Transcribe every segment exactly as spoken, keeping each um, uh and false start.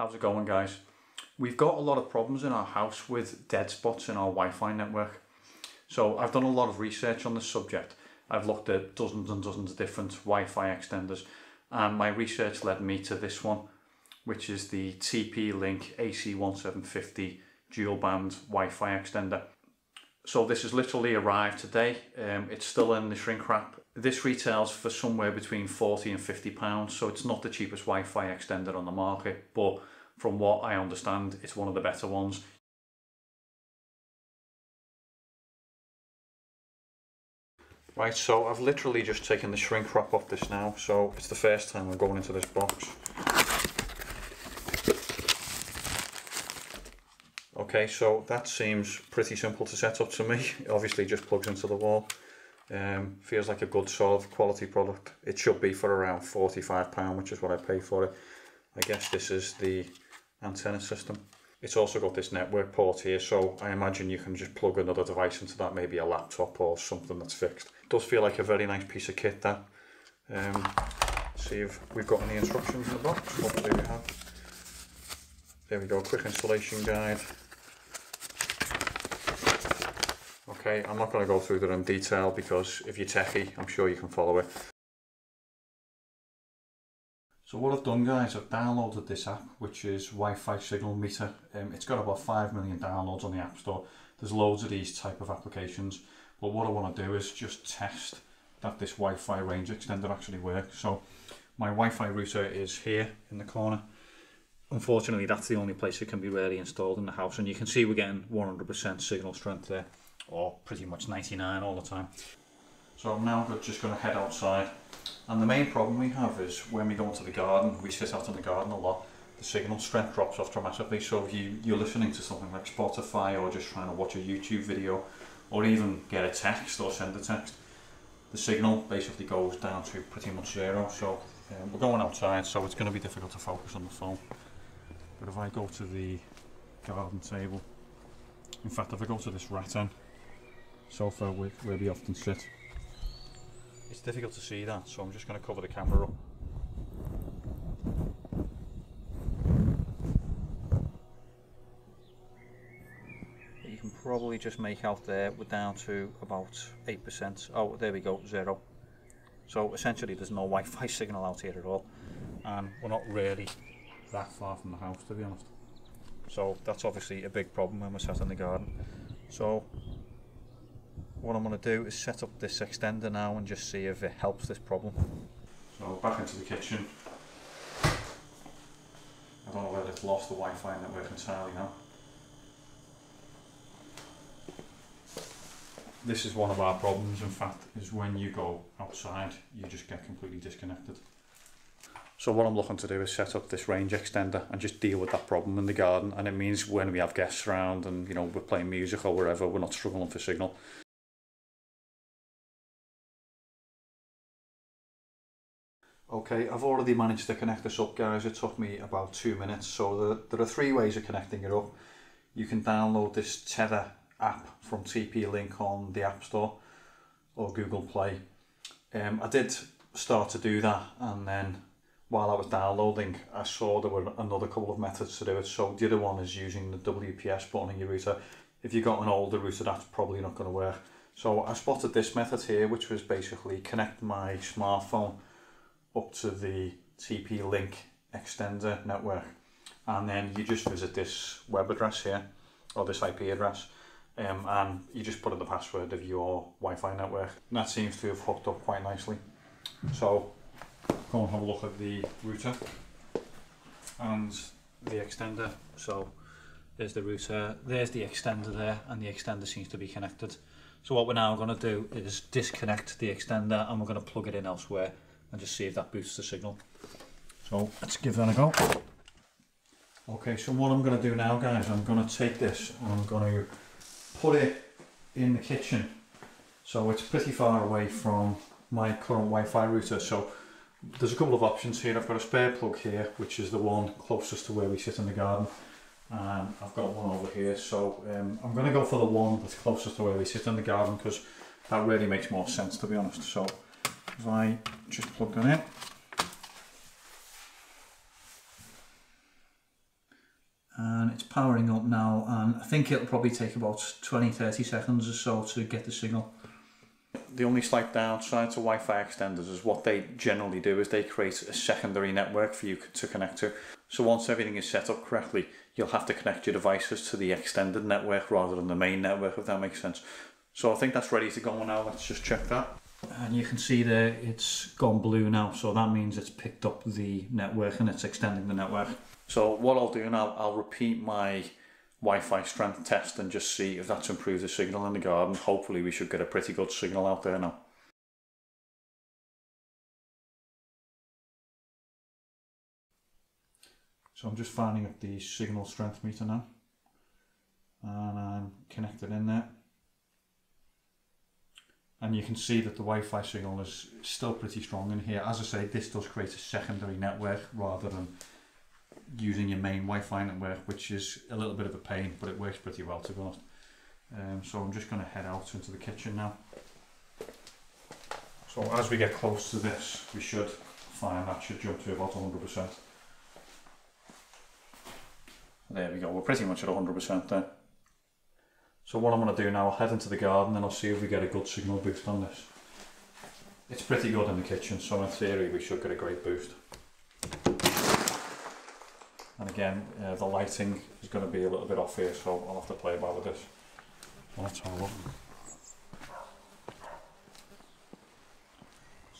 How's it going, guys? We've got a lot of problems in our house with dead spots in our Wi-Fi network. So I've done a lot of research on this subject. I've looked at dozens and dozens of different Wi-Fi extenders, and my research led me to this one, which is the T P-Link A C one seven five zero Dual Band Wi-Fi Extender. So this has literally arrived today. Um, it's still in the shrink wrap. This retails for somewhere between forty and fifty pounds, so it's not the cheapest Wi-Fi extender on the market, but from what I understand, it's one of the better ones. Right, so I've literally just taken the shrink wrap off this now, so it's the first time I'm going into this box. Okay, so that seems pretty simple to set up to me. It obviously just plugs into the wall. Um, feels like a good, solid, quality product. It should be for around forty-five pounds, which is what I pay for it. I guess this is the antenna system. It's also got this network port here, so I imagine you can just plug another device into that, maybe a laptop or something that's fixed. It does feel like a very nice piece of kit, that. Um, see if we've got any instructions in the box. What do we have? There we go, quick installation guide. Okay, I'm not going to go through that in detail because if you're techie, I'm sure you can follow it. So what I've done, guys, I've downloaded this app, which is Wi-Fi Signal Meter. Um, it's got about five million downloads on the App Store. There's loads of these type of applications. But what I want to do is just test that this Wi-Fi range extender actually works. So my Wi-Fi router is here in the corner. Unfortunately, that's the only place it can be really installed in the house. And you can see we're getting one hundred percent signal strength there, or pretty much ninety-nine all the time. So I'm now just going to head outside, and the main problem we have is when we go into the garden, we sit out in the garden a lot, the signal strength drops off dramatically. So if you, you're listening to something like Spotify, or just trying to watch a YouTube video, or even get a text or send a text, the signal basically goes down to pretty much zero. So um, we're going outside, so it's going to be difficult to focus on the phone. But if I go to the garden table, in fact if I go to this rattan sofa where we often sit. It's difficult to see that, so I'm just going to cover the camera up. You can probably just make out there, we're down to about eight percent. Oh, there we go, zero. So essentially there's no Wi-Fi signal out here at all. And we're not really that far from the house, to be honest. So that's obviously a big problem when we're sat in the garden. So what I'm going to do is set up this extender now and just see if it helps this problem. So back into the kitchen. I don't know whether it's lost the Wi-Fi network entirely now. This is one of our problems, in fact, is when you go outside you just get completely disconnected. So what I'm looking to do is set up this range extender and just deal with that problem in the garden, and it means when we have guests around and, you know, we're playing music or wherever, we're not struggling for signal. Okay, I've already managed to connect this up, guys. It took me about two minutes. So there, there are three ways of connecting it up. You can download this Tether app from T P-Link on the App Store or Google Play. Um, I did start to do that, and then while I was downloading, I saw there were another couple of methods to do it. So the other one is using the W P S button on your router. If you've got an older router, that's probably not going to work. So I spotted this method here, which was basically connect my smartphone up to the T P-Link extender network, and then you just visit this web address here, or this I P address, um, and you just put in the password of your Wi-Fi network, and that seems to have hooked up quite nicely. So go and have a look at the router and the extender. So there's the router, there's the extender there, and the extender seems to be connected. So what we're now going to do is disconnect the extender, and we're going to plug it in elsewhere and just see if that boosts the signal. So let's give that a go. Okay, so what I'm going to do now, guys, I'm going to take this and I'm going to put it in the kitchen. So it's pretty far away from my current Wi-Fi router. So there's a couple of options here. I've got a spare plug here, which is the one closest to where we sit in the garden. And I've got one over here. So um, I'm going to go for the one that's closest to where we sit in the garden, because that really makes more sense, to be honest. So if I just plug that in, and it's powering up now, and I think it'll probably take about twenty to thirty seconds or so to get the signal. The only slight downside to Wi-Fi extenders is what they generally do is they create a secondary network for you to connect to. So once everything is set up correctly, you'll have to connect your devices to the extended network rather than the main network, if that makes sense. So I think that's ready to go now. Let's just check that. And you can see there it's gone blue now, so that means it's picked up the network and it's extending the network. So what I'll do now, I'll repeat my Wi-Fi strength test and just see if that's improved the signal in the garden. Hopefully we should get a pretty good signal out there now. So I'm just finding up the signal strength meter now, and I'm connected in there. And you can see that the Wi-Fi signal is still pretty strong in here. As I say, this does create a secondary network rather than using your main Wi-Fi network, which is a little bit of a pain, but it works pretty well, to be honest. Um, so I'm just going to head out into the kitchen now. So as we get close to this, we should find that should jump to about one hundred percent. There we go, we're pretty much at one hundred percent there. So what I'm going to do now, I'll head into the garden and I'll see if we get a good signal boost on this. It's pretty good in the kitchen, so in theory we should get a great boost. And again, uh, the lighting is going to be a little bit off here, so I'll have to play about with this. Let's have a look.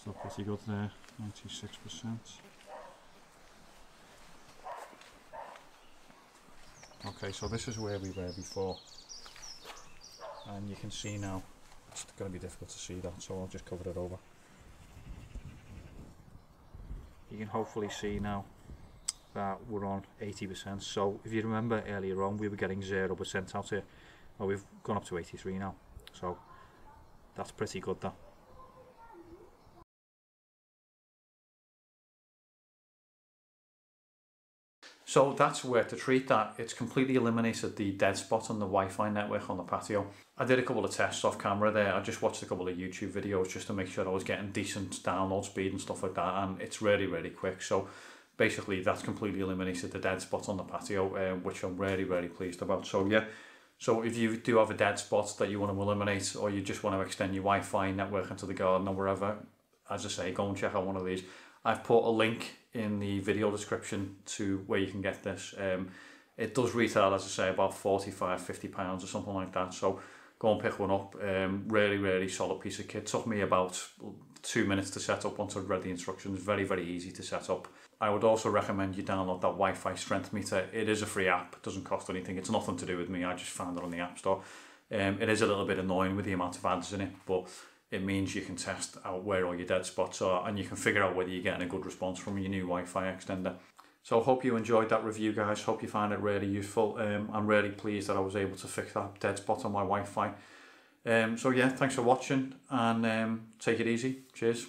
Still pretty good there, ninety-six percent. Okay, so this is where we were before. And you can see now, it's going to be difficult to see that, so I'll just cover it over. You can hopefully see now that we're on eighty percent, so if you remember earlier on we were getting zero percent out here. Well, we've gone up to eighty-three now, so that's pretty good though. So that's worked a treat that. It's completely eliminated the dead spot on the Wi-Fi network on the patio. I did a couple of tests off camera there. I just watched a couple of YouTube videos just to make sure I was getting decent download speed and stuff like that, and it's really, really quick. So basically that's completely eliminated the dead spot on the patio, uh, which I'm really, really pleased about. So yeah, so if you do have a dead spot that you want to eliminate, or you just want to extend your Wi-Fi network into the garden or wherever, as I say, go and check out one of these. I've put a link in the video description to where you can get this. Um, it does retail, as I say, about forty-five, fifty pounds or something like that, so go and pick one up. Um, really, really solid piece of kit. Took me about two minutes to set up once I'd read the instructions. Very, very easy to set up. I would also recommend you download that Wi-Fi strength meter. It is a free app, it doesn't cost anything. It's nothing to do with me, I just found it on the App Store. Um, it is a little bit annoying with the amount of ads in it, but it means you can test out where all your dead spots are, and you can figure out whether you're getting a good response from your new Wi-Fi extender. So I hope you enjoyed that review, guys. Hope you find it really useful. Um, I'm really pleased that I was able to fix that dead spot on my Wi-Fi. Um, so yeah, thanks for watching, and um, take it easy. Cheers.